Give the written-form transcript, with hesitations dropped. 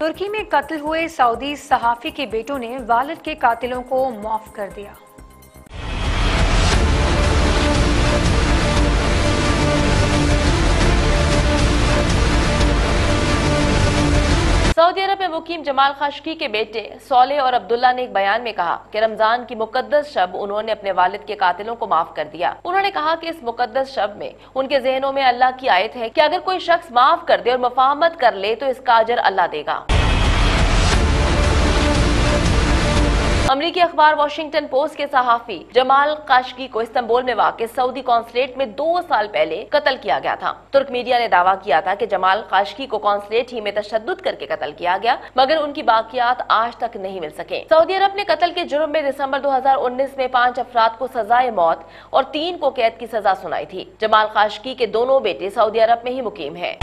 तुर्की में कत्ल हुए सऊदी सहाफी के बेटों ने वालिद के कातिलों को माफ कर दिया। सऊदी अरब में मुकीम जमाल खाशोगी के बेटे सोले और अब्दुल्ला ने एक बयान में कहा कि रमजान की मुकद्दस शब उन्होंने अपने वालिद के कातिलों को माफ कर दिया। उन्होंने कहा कि इस मुकद्दस शब में उनके जहनों में अल्लाह की आयत है कि अगर कोई शख्स माफ कर दे और मुफाहमत कर ले तो इसका अजर अल्लाह देगा। अमरीकी अखबार वॉशिंगटन पोस्ट के सहाफी जमाल खाशोगी को इस्तांबुल में वाक़ सऊदी कॉन्सुलेट में 2 साल पहले कत्ल किया गया था। तुर्क मीडिया ने दावा किया था कि जमाल खाशोगी को कॉन्सुलेट ही में तशद्दुद करके कत्ल किया गया, मगर उनकी बाकियात आज तक नहीं मिल सके। सऊदी अरब ने कत्ल के जुर्म में दिसंबर 2019 में 5 अफराद को सजाए मौत और 3 को कैद की सजा सुनाई थी। जमाल खाशोगी के दोनों बेटे सऊदी अरब में ही मुकीम है।